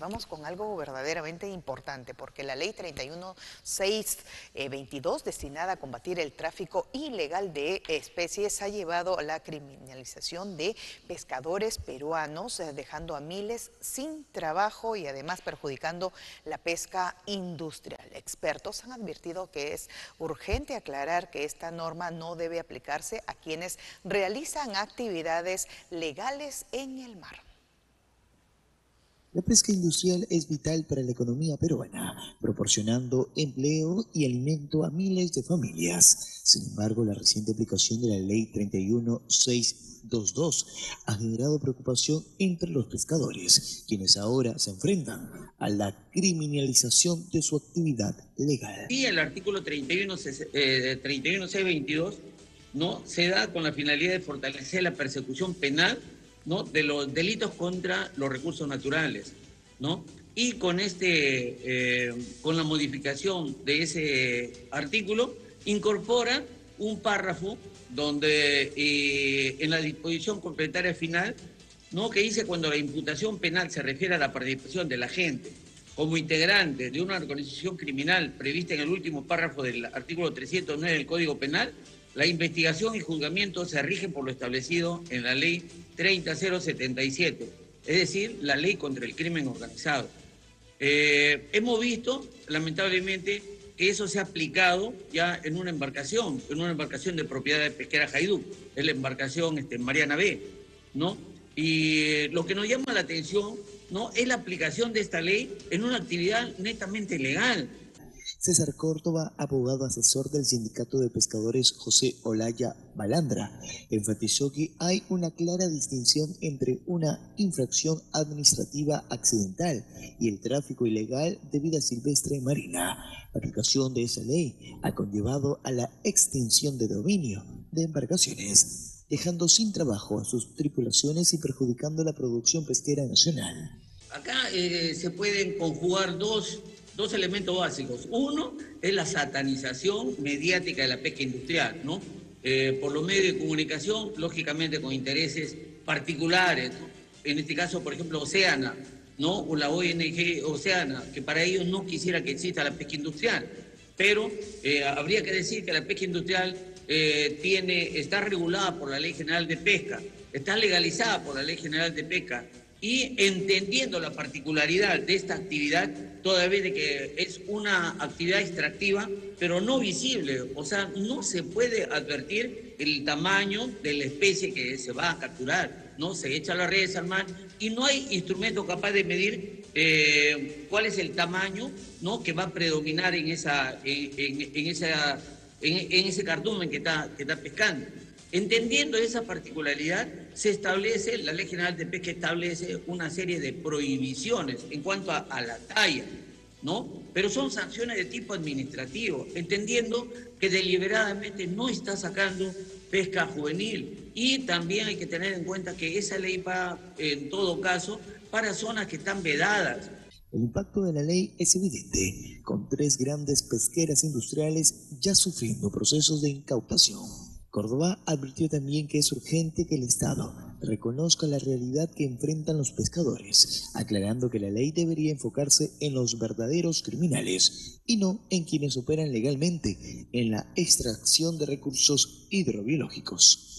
Vamos con algo verdaderamente importante, porque la ley 31.622, destinada a combatir el tráfico ilegal de especies, ha llevado a la criminalización de pescadores peruanos, dejando a miles sin trabajo y además perjudicando la pesca industrial. Expertos han advertido que es urgente aclarar que esta norma no debe aplicarse a quienes realizan actividades legales en el mar. La pesca industrial es vital para la economía peruana, proporcionando empleo y alimento a miles de familias. Sin embargo, la reciente aplicación de la Ley 31.622 ha generado preocupación entre los pescadores, quienes ahora se enfrentan a la criminalización de su actividad legal. Y el artículo 31.622 ¿no? se da con la finalidad de fortalecer la persecución penal, ¿no? de los delitos contra los recursos naturales, ¿no? Y con con la modificación de ese artículo incorpora un párrafo donde en la disposición complementaria final, ¿no? que dice: cuando la imputación penal se refiere a la participación de la gente como integrante de una organización criminal prevista en el último párrafo del artículo 309 del Código Penal, la investigación y juzgamiento se rigen por lo establecido en la ley 30.077, es decir, la ley contra el crimen organizado. Hemos visto, lamentablemente, que eso se ha aplicado ya en una embarcación, de propiedad de pesquera Jaidú, es la embarcación Mariana B, ¿no? Y lo que nos llama la atención, ¿no? es la aplicación de esta ley en una actividad netamente legal. César Córdoba, abogado asesor del Sindicato de Pescadores José Olaya Balandra, enfatizó que hay una clara distinción entre una infracción administrativa accidental y el tráfico ilegal de vida silvestre marina. La aplicación de esa ley ha conllevado a la extinción de dominio de embarcaciones, dejando sin trabajo a sus tripulaciones y perjudicando la producción pesquera nacional. Acá se pueden conjugar dos elementos básicos. Uno es la satanización mediática de la pesca industrial, ¿no? Por los medios de comunicación, lógicamente con intereses particulares, ¿no? En este caso, por ejemplo, Oceana, ¿no? o la ONG Oceana, que para ellos no quisiera que exista la pesca industrial, pero habría que decir que la pesca industrial está regulada por la Ley General de Pesca, está legalizada por la Ley General de Pesca, y entendiendo la particularidad de esta actividad, toda vez de que es una actividad extractiva, pero no visible, o sea, no se puede advertir el tamaño de la especie que se va a capturar, ¿no? Se echa las redes al mar y no hay instrumento capaz de medir cuál es el tamaño, ¿no? que va a predominar en ese cardumen que está pescando. Entendiendo esa particularidad, la Ley General de Pesca establece una serie de prohibiciones en cuanto a la talla, ¿no? Pero son sanciones de tipo administrativo, entendiendo que deliberadamente no está sacando pesca juvenil. Y también hay que tener en cuenta que esa ley va, en todo caso, para zonas que están vedadas. El impacto de la ley es evidente, con tres grandes pesqueras industriales ya sufriendo procesos de incautación. Córdoba advirtió también que es urgente que el Estado reconozca la realidad que enfrentan los pescadores, aclarando que la ley debería enfocarse en los verdaderos criminales y no en quienes operan legalmente en la extracción de recursos hidrobiológicos.